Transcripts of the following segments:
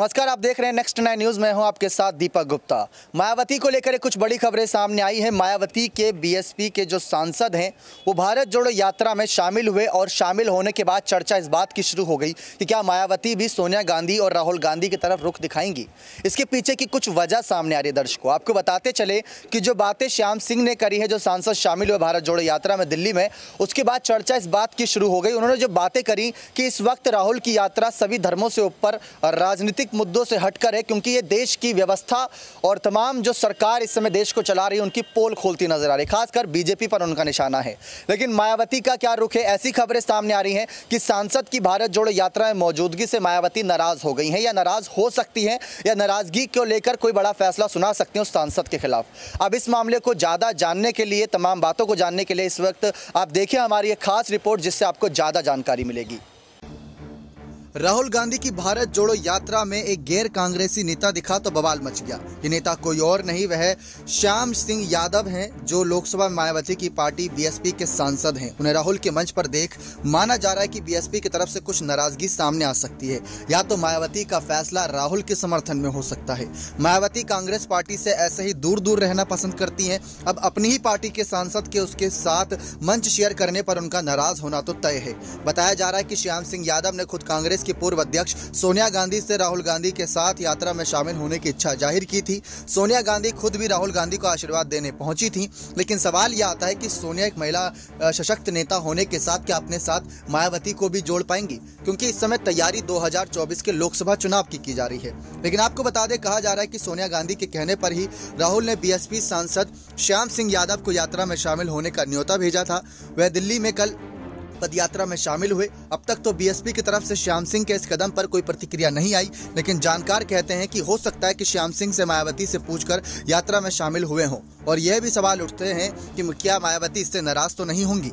नमस्कार, आप देख रहे हैं नेक्स्ट 9 न्यूज़ में हूं आपके साथ दीपक गुप्ता। मायावती को लेकर कुछ बड़ी खबरें सामने आई हैं। मायावती के बीएसपी के जो सांसद हैं वो भारत जोड़ो यात्रा में शामिल हुए और शामिल होने के बाद चर्चा इस बात की शुरू हो गई कि क्या मायावती भी सोनिया गांधी और राहुल गांधी की तरफ रुख दिखाएंगी। इसके पीछे की कुछ वजह सामने आ रही है। दर्शकों, आपको बताते चले कि जो बातें श्याम सिंह ने करी है, जो सांसद शामिल हुए भारत जोड़ो यात्रा में दिल्ली में, उसके बाद चर्चा इस बात की शुरू हो गई। उन्होंने जो बातें करी कि इस वक्त राहुल की यात्रा सभी धर्मों से ऊपर राजनीति मुद्दों से हटकर है, क्योंकि ये देश की व्यवस्था और तमाम जो सरकार इस समय देश को चला रही है उनकी पोल खोलती नजर आ रही है। खासकर बीजेपी पर उनका निशाना है। लेकिन मायावती का क्या रुख है, ऐसी खबरें सामने आ रही हैं कि सांसद की भारत जोड़ो यात्रा में मौजूदगी से मायावती नाराज हो गई हैं या नाराज हो सकती हैं, या नाराजगी को लेकर कोई बड़ा फैसला सुना सकती है उस सांसद के खिलाफ। अब इस मामले को ज्यादा जानने के लिए, तमाम बातों को जानने के लिए इस वक्त आप देखिए हमारी एक खास रिपोर्ट, जिससे आपको ज्यादा जानकारी मिलेगी। राहुल गांधी की भारत जोड़ो यात्रा में एक गैर कांग्रेसी नेता दिखा तो बवाल मच गया। ये नेता कोई और नहीं, वह श्याम सिंह यादव हैं, जो लोकसभा मायावती की पार्टी बीएसपी के सांसद हैं। उन्हें राहुल के मंच पर देख माना जा रहा है कि बीएसपी की तरफ से कुछ नाराजगी सामने आ सकती है, या तो मायावती का फैसला राहुल के समर्थन में हो सकता है। मायावती कांग्रेस पार्टी से ऐसे ही दूर रहना पसंद करती है। अब अपनी ही पार्टी के सांसद के उसके साथ मंच शेयर करने पर उनका नाराज होना तो तय है। बताया जा रहा है कि श्याम सिंह यादव ने खुद कांग्रेस के पूर्व अध्यक्ष सोनिया गांधी से राहुल गांधी के साथ यात्रा में शामिल होने की इच्छा जाहिर की थी। सोनिया गांधी खुद भी राहुल गांधी को आशीर्वाद देने पहुंची थी। लेकिन सवाल यह आता है कि सोनिया एक महिला सशक्त नेता होने के साथ क्या अपने साथ मायावती को भी जोड़ पाएंगी, क्योंकि इस समय तैयारी 2024 के लोकसभा चुनाव की जा रही है। लेकिन आपको बता दें, कहा जा रहा है कि सोनिया गांधी के कहने पर ही राहुल ने बीएसपी सांसद श्याम सिंह यादव को यात्रा में शामिल होने का न्योता भेजा था। वह दिल्ली में कल पदयात्रा में शामिल हुए। अब तक तो बीएसपी की तरफ से श्याम सिंह के इस कदम पर कोई प्रतिक्रिया नहीं आई, लेकिन जानकार कहते हैं कि हो सकता है कि श्याम सिंह से मायावती से पूछकर यात्रा में शामिल हुए हों, और यह भी सवाल उठते हैं कि क्या मायावती इससे नाराज तो नहीं होंगी।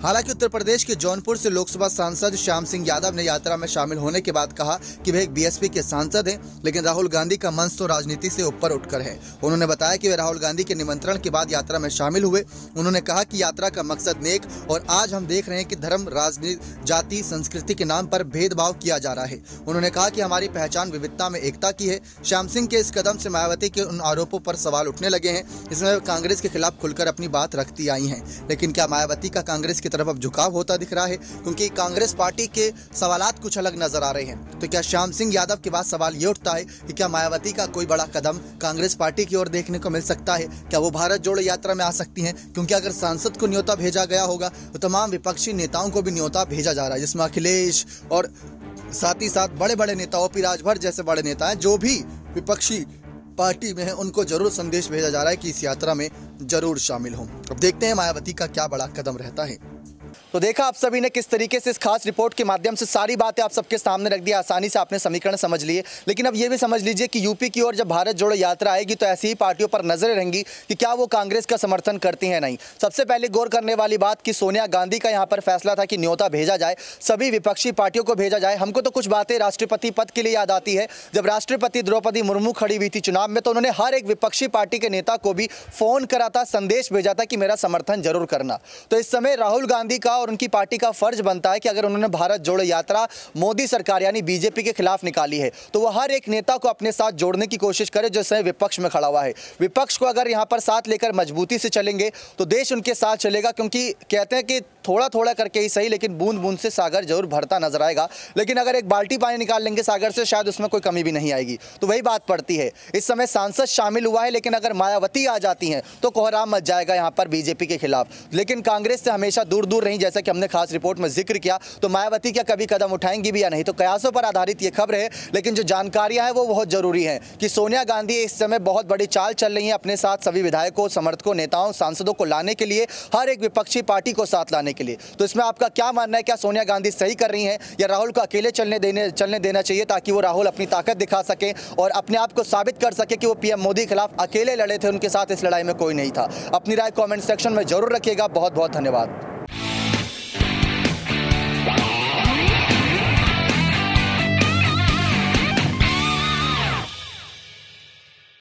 हालांकि उत्तर प्रदेश के जौनपुर से लोकसभा सांसद श्याम सिंह यादव ने यात्रा में शामिल होने के बाद कहा कि वे एक बीएसपी के सांसद हैं, लेकिन राहुल गांधी का मंच तो राजनीति से ऊपर उठकर है। उन्होंने बताया कि वे राहुल गांधी के निमंत्रण के बाद यात्रा में शामिल हुए। उन्होंने कहा कि यात्रा का मकसद नेक, और आज हम देख रहे हैं कि धर्म, राजनीति, जाति, संस्कृति के नाम पर भेदभाव किया जा रहा है। उन्होंने कहा कि हमारी पहचान विविधता में एकता की है। श्याम सिंह के इस कदम से मायावती के उन आरोपों पर सवाल उठने लगे हैं, इसमें वे कांग्रेस के खिलाफ खुलकर अपनी बात रखती आई हैं। लेकिन क्या मायावती का कांग्रेस की तरफ अब झुकाव होता दिख रहा है, क्योंकि कांग्रेस पार्टी के सवालात कुछ अलग नजर आ रहे हैं। तो क्या श्याम सिंह यादव के बाद सवाल ये उठता है कि क्या मायावती का कोई बड़ा कदम कांग्रेस पार्टी की ओर देखने को मिल सकता है? क्या वो भारत जोड़ो यात्रा में आ सकती हैं? क्योंकि अगर सांसद को न्योता भेजा गया होगा तो तमाम विपक्षी नेताओं को भी न्योता भेजा जा रहा है, जिसमें अखिलेश और साथ ही साथ बड़े नेता ओपी राजभर जैसे बड़े नेता हैं, जो भी विपक्षी पार्टी में है, उनको जरूर संदेश भेजा जा रहा है कि इस यात्रा में जरूर शामिल हों। अब देखते हैं मायावती का क्या बड़ा कदम रहता है। तो देखा आप सभी ने किस तरीके से इस खास रिपोर्ट के माध्यम से सारी बातें आप सबके सामने रख दी। आसानी से आपने समीकरण समझ लिए। लेकिन अब ये भी समझ लीजिए कि यूपी की ओर जब भारत जोड़ो यात्रा आएगी तो ऐसी ही पार्टियों पर नजरें रहेंगी कि क्या वो कांग्रेस का समर्थन करती हैं नहीं। सबसे पहले गौर करने वाली बात कि सोनिया गांधी का यहाँ पर फैसला था कि न्योता भेजा जाए, सभी विपक्षी पार्टियों को भेजा जाए। हमको तो कुछ बातें राष्ट्रपति पद के लिए याद आती है। जब राष्ट्रपति द्रौपदी मुर्मू खड़ी हुई थी चुनाव में, तो उन्होंने हर एक विपक्षी पार्टी के नेता को भी फोन करा था, संदेश भेजा था कि मेरा समर्थन जरूर करना। तो इस समय राहुल गांधी का और उनकी पार्टी का फर्ज बनता है कि अगर उन्होंने भारत जोड़ो यात्रा मोदी सरकार यानी बीजेपी के खिलाफ निकाली है, तो वो हर एक नेता को अपने साथ जोड़ने की कोशिश करे जो स्वयं विपक्ष में खड़ा हुआ है। विपक्ष को अगर यहाँ पर साथ लेकर मजबूती से चलेंगे तो देश उनके साथ चलेगा, क्योंकि कहते हैं कि थोड़ा करके ही सही, लेकिन बूंद बूंद से सागर जरूर भरता नजर आएगा। लेकिन अगर एक बाल्टी पानी निकाल लेंगे सागर से, शायद उसमें कोई कमी भी नहीं आएगी। तो वही बात पड़ती है। इस समय सांसद शामिल हुआ है, लेकिन अगर मायावती आ जाती हैं तो कोहराम मच जाएगा यहाँ पर बीजेपी के खिलाफ। लेकिन कांग्रेस से हमेशा दूर रही, जैसा कि हमने खास रिपोर्ट में जिक्र किया। तो मायावती क्या कभी कदम उठाएंगी भी या नहीं, तो कयासों पर आधारित ये खबर है। लेकिन जो जानकारियां हैं वो बहुत जरूरी हैं कि सोनिया गांधी इस समय बहुत बड़ी चाल चल रही है, अपने साथ सभी विधायकों, समर्थकों, नेताओं, सांसदों को लाने के लिए, हर एक विपक्षी पार्टी को साथ लाने के लिए। तो इसमें आपका क्या मानना है, क्या सोनिया गांधी सही कर रही हैं या राहुल को अकेले चलने देना चाहिए, ताकि वो राहुल अपनी ताकत दिखा सके और अपने आप को साबित कर सके कि वो पीएम मोदी के खिलाफ अकेले लड़े थे, उनके साथ इस लड़ाई में कोई नहीं था। अपनी राय कॉमेंट सेक्शन में जरूर रखिएगा। बहुत धन्यवाद।